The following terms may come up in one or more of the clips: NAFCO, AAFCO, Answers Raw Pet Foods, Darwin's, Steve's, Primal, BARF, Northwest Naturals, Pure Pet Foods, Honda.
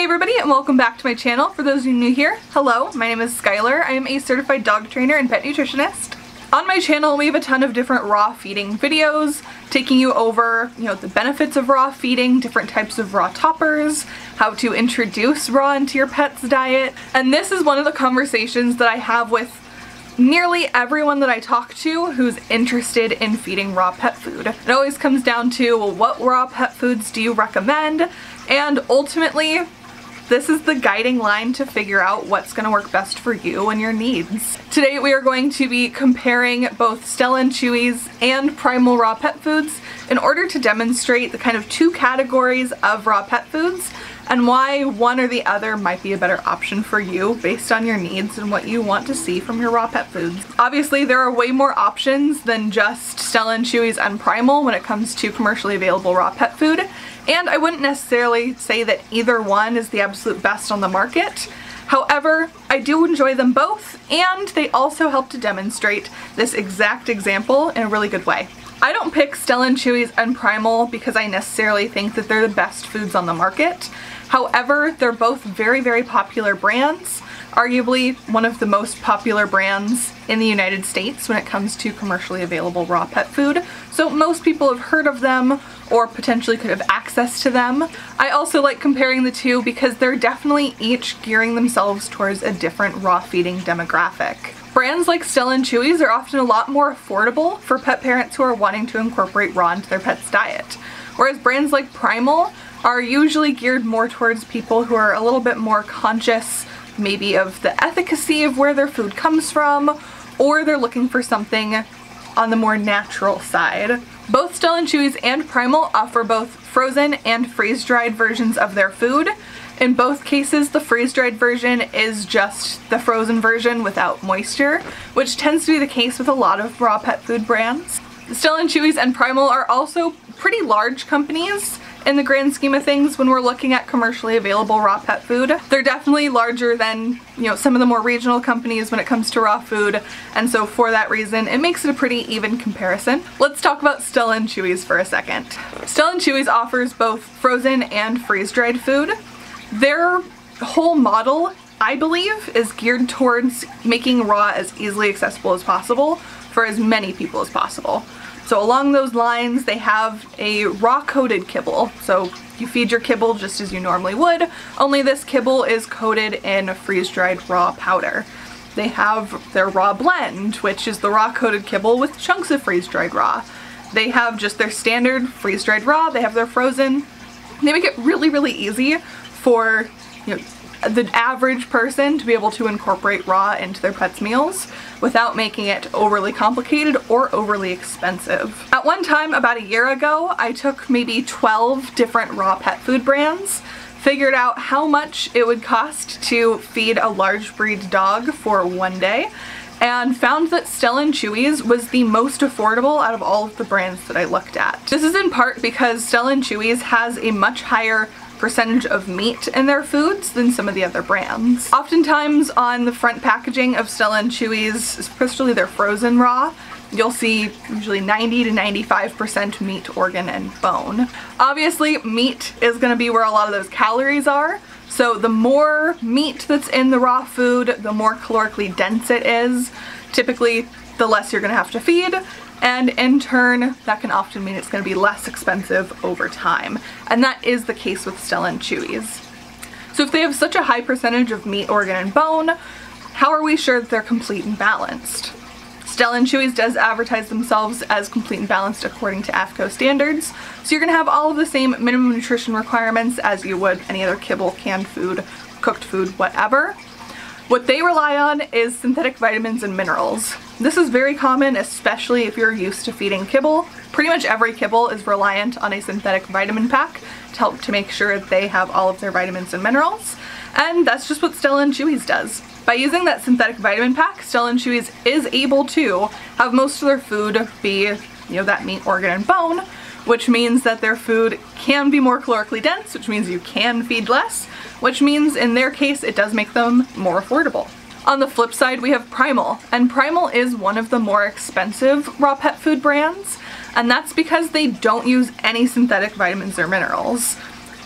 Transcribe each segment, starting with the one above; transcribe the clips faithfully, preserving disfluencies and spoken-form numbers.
Hey everybody, and welcome back to my channel. For those of you new here, hello, my name is Skylar. I am a certified dog trainer and pet nutritionist. On my channel, we have a ton of different raw feeding videos, taking you over, you know, the benefits of raw feeding, different types of raw toppers, how to introduce raw into your pet's diet. And this is one of the conversations that I have with nearly everyone that I talk to who's interested in feeding raw pet food. It always comes down to, well, what raw pet foods do you recommend? And ultimately, this is the guiding line to figure out what's going to work best for you and your needs. Today we are going to be comparing both Stella and Chewy's and Primal raw pet foods in order to demonstrate the kind of two categories of raw pet foods and why one or the other might be a better option for you based on your needs and what you want to see from your raw pet foods. Obviously, there are way more options than just Stella and Chewy's and Primal when it comes to commercially available raw pet food. And I wouldn't necessarily say that either one is the absolute best on the market. However, I do enjoy them both, and they also help to demonstrate this exact example in a really good way. I don't pick Stella and Chewy's and Primal because I necessarily think that they're the best foods on the market. However, they're both very, very popular brands, arguably one of the most popular brands in the United States when it comes to commercially available raw pet food. So most people have heard of them or potentially could have access to them. I also like comparing the two because they're definitely each gearing themselves towards a different raw feeding demographic. Brands like Stella and Chewy's are often a lot more affordable for pet parents who are wanting to incorporate raw into their pet's diet, whereas brands like Primal are usually geared more towards people who are a little bit more conscious maybe of the efficacy of where their food comes from, or they're looking for something on the more natural side. Both Stella and Chewy's and Primal offer both frozen and freeze-dried versions of their food. In both cases, the freeze-dried version is just the frozen version without moisture, which tends to be the case with a lot of raw pet food brands. Stella and Chewy's and Primal are also pretty large companies in the grand scheme of things when we're looking at commercially available raw pet food. They're definitely larger than, you know, some of the more regional companies when it comes to raw food, and so for that reason it makes it a pretty even comparison. Let's talk about Stella and Chewy's for a second. Stella and Chewy's offers both frozen and freeze-dried food. Their whole model, I believe, is geared towards making raw as easily accessible as possible for as many people as possible. So along those lines, they have a raw-coated kibble. So you feed your kibble just as you normally would, only this kibble is coated in a freeze-dried raw powder. They have their raw blend, which is the raw-coated kibble with chunks of freeze-dried raw. They have just their standard freeze-dried raw, they have their frozen. They make it really, really easy for, you know, the average person to be able to incorporate raw into their pet's meals without making it overly complicated or overly expensive. At one time, about a year ago, I took maybe twelve different raw pet food brands, figured out how much it would cost to feed a large breed dog for one day, and found that Stella and Chewy's was the most affordable out of all of the brands that I looked at. This is in part because Stella and Chewy's has a much higher percentage of meat in their foods than some of the other brands. Oftentimes on the front packaging of Stella and Chewy's, especially their frozen raw, you'll see usually ninety to ninety-five percent meat, organ, and bone. Obviously, meat is going to be where a lot of those calories are, so the more meat that's in the raw food, the more calorically dense it is. Typically, the less you're going to have to feed, and in turn, that can often mean it's going to be less expensive over time. And that is the case with Stella and Chewy's. So if they have such a high percentage of meat, organ, and bone, how are we sure that they're complete and balanced? Stella and Chewy's does advertise themselves as complete and balanced according to AAFCO standards, so you're going to have all of the same minimum nutrition requirements as you would any other kibble, canned food, cooked food, whatever. What they rely on is synthetic vitamins and minerals. This is very common, especially if you're used to feeding kibble. Pretty much every kibble is reliant on a synthetic vitamin pack to help to make sure that they have all of their vitamins and minerals, and that's just what Stella and Chewy's does. By using that synthetic vitamin pack, Stella and Chewy's is able to have most of their food be, you know, that meat, organ, and bone, which means that their food can be more calorically dense, which means you can feed less, which means in their case it does make them more affordable. On the flip side, we have Primal, and Primal is one of the more expensive raw pet food brands, and that's because they don't use any synthetic vitamins or minerals.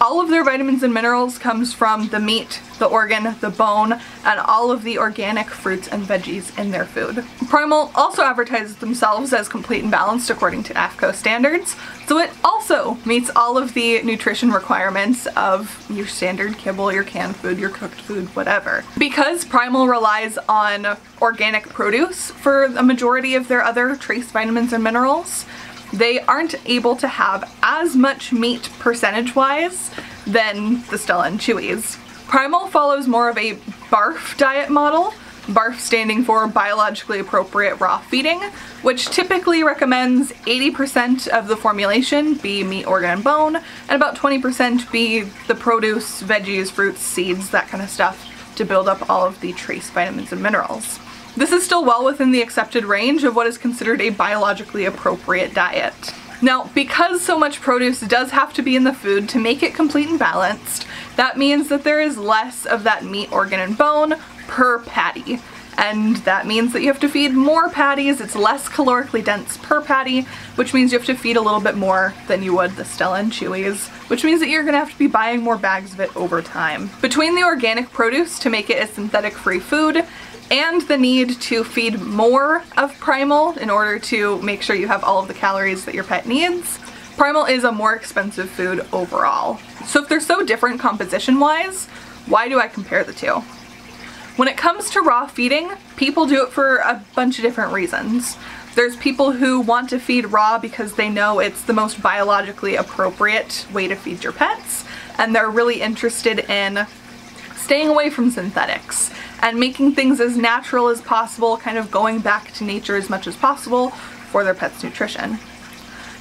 All of their vitamins and minerals comes from the meat, the organ, the bone, and all of the organic fruits and veggies in their food. Primal also advertises themselves as complete and balanced according to NAFCO standards, so it also meets all of the nutrition requirements of your standard kibble, your canned food, your cooked food, whatever. Because Primal relies on organic produce for the majority of their other trace vitamins and minerals, they aren't able to have as much meat percentage-wise than the Stella and Chewy's. Primal follows more of a BARF diet model, BARF standing for biologically appropriate raw feeding, which typically recommends eighty percent of the formulation be meat, organ, and bone, and about twenty percent be the produce, veggies, fruits, seeds, that kind of stuff, to build up all of the trace vitamins and minerals. This is still well within the accepted range of what is considered a biologically appropriate diet. Now, because so much produce does have to be in the food to make it complete and balanced, that means that there is less of that meat, organ, and bone per patty. And that means that you have to feed more patties. It's less calorically dense per patty, which means you have to feed a little bit more than you would the Stella and Chewy's, which means that you're gonna have to be buying more bags of it over time. Between the organic produce to make it a synthetic-free food and the need to feed more of Primal in order to make sure you have all of the calories that your pet needs, Primal is a more expensive food overall. So if they're so different composition-wise, why do I compare the two? When it comes to raw feeding, people do it for a bunch of different reasons. There's people who want to feed raw because they know it's the most biologically appropriate way to feed your pets, and they're really interested in staying away from synthetics and making things as natural as possible, kind of going back to nature as much as possible for their pet's nutrition.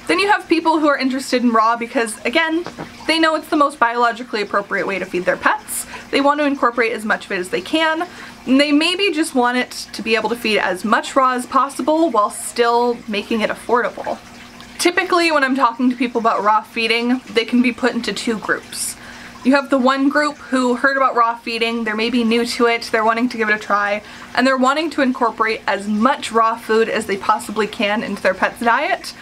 Then you have people who are interested in raw because, again, they know it's the most biologically appropriate way to feed their pets. They want to incorporate as much of it as they can, and they maybe just want it to be able to feed as much raw as possible while still making it affordable. Typically, when I'm talking to people about raw feeding, they can be put into two groups. You have the one group who heard about raw feeding, they're maybe new to it, they're wanting to give it a try, and they're wanting to incorporate as much raw food as they possibly can into their pet's diet,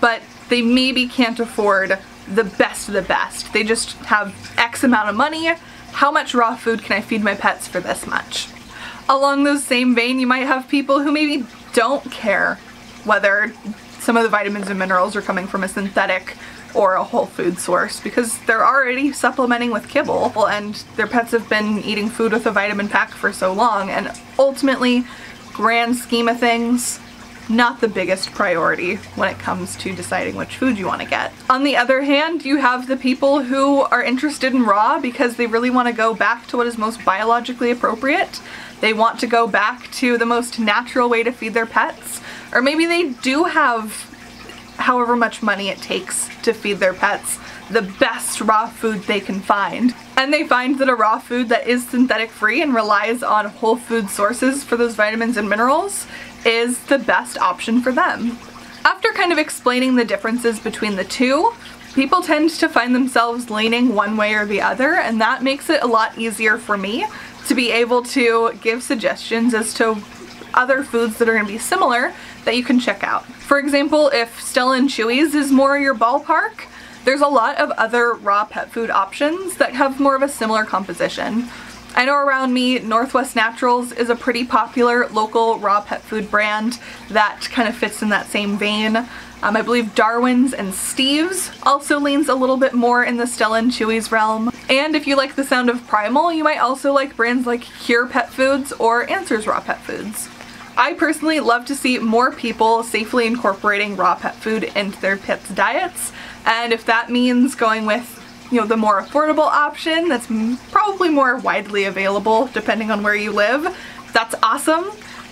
but they maybe can't afford the best of the best. They just have X amount of money. How much raw food can I feed my pets for this much? Along those same vein, you might have people who maybe don't care whether some of the vitamins and minerals are coming from a synthetic or a whole food source because they're already supplementing with kibble and their pets have been eating food with a vitamin pack for so long, and ultimately, grand scheme of things, not the biggest priority when it comes to deciding which food you want to get. On the other hand, you have the people who are interested in raw because they really want to go back to what is most biologically appropriate. They want to go back to the most natural way to feed their pets, or maybe they do have however much money it takes to feed their pets the best raw food they can find. And they find that a raw food that is synthetic free and relies on whole food sources for those vitamins and minerals is the best option for them. After kind of explaining the differences between the two, people tend to find themselves leaning one way or the other, and that makes it a lot easier for me to be able to give suggestions as to other foods that are going to be similar that you can check out. For example, if Stella and Chewy's is more your ballpark, there's a lot of other raw pet food options that have more of a similar composition. I know around me, Northwest Naturals is a pretty popular local raw pet food brand that kind of fits in that same vein. Um, I believe Darwin's and Steve's also leans a little bit more in the Stella and Chewy's realm. And if you like the sound of Primal, you might also like brands like Pure Pet Foods or Answers Raw Pet Foods. I personally love to see more people safely incorporating raw pet food into their pets' diets, and if that means going with, you know, the more affordable option that's probably more widely available depending on where you live, that's awesome.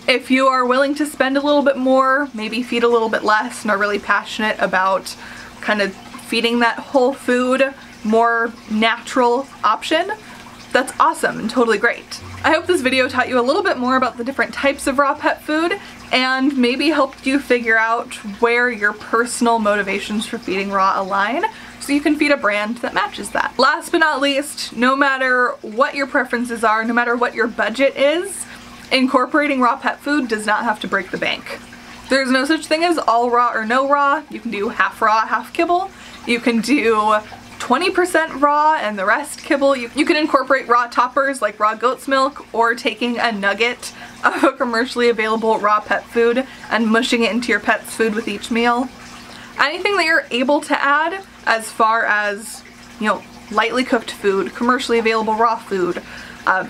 If you are willing to spend a little bit more, maybe feed a little bit less, and are really passionate about kind of feeding that whole food, more natural option, that's awesome and totally great. I hope this video taught you a little bit more about the different types of raw pet food and maybe helped you figure out where your personal motivations for feeding raw align so you can feed a brand that matches that. Last but not least, no matter what your preferences are, no matter what your budget is, incorporating raw pet food does not have to break the bank. There's no such thing as all raw or no raw. You can do half raw, half kibble. You can do twenty percent raw and the rest kibble. You, you can incorporate raw toppers like raw goat's milk, or taking a nugget of a commercially available raw pet food and mushing it into your pet's food with each meal. Anything that you're able to add as far as, you know, lightly cooked food, commercially available raw food, uh,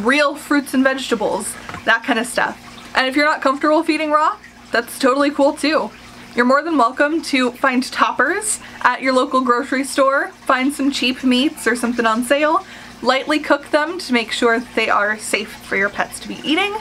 real fruits and vegetables, that kind of stuff. And if you're not comfortable feeding raw, that's totally cool too. You're more than welcome to find toppers at your local grocery store, find some cheap meats or something on sale, lightly cook them to make sure that they are safe for your pets to be eating,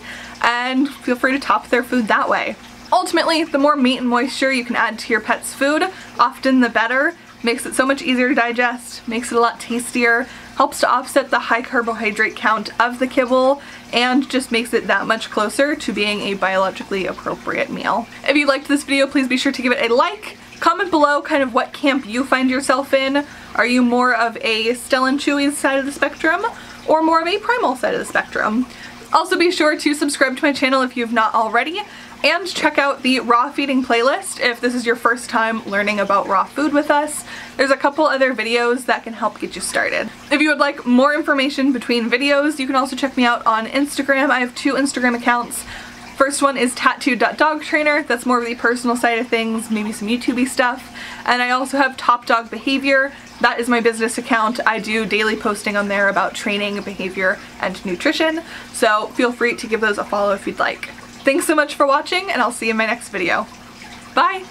and feel free to top their food that way. Ultimately, the more meat and moisture you can add to your pet's food, often the better. Makes it so much easier to digest, makes it a lot tastier, helps to offset the high carbohydrate count of the kibble, and just makes it that much closer to being a biologically appropriate meal. If you liked this video, please be sure to give it a like. Comment below kind of what camp you find yourself in. Are you more of a Stell and Chewy's side of the spectrum, or more of a Primal side of the spectrum? Also be sure to subscribe to my channel if you've not already, and check out the raw feeding playlist if this is your first time learning about raw food with us. There's a couple other videos that can help get you started. If you would like more information between videos, you can also check me out on Instagram. I have two Instagram accounts. First one is tattoo dot dog trainer, that's more of the personal side of things, maybe some YouTube-y stuff. And I also have Top Dog Behavior, that is my business account. I do daily posting on there about training, behavior, and nutrition, so feel free to give those a follow if you'd like. Thanks so much for watching, and I'll see you in my next video. Bye!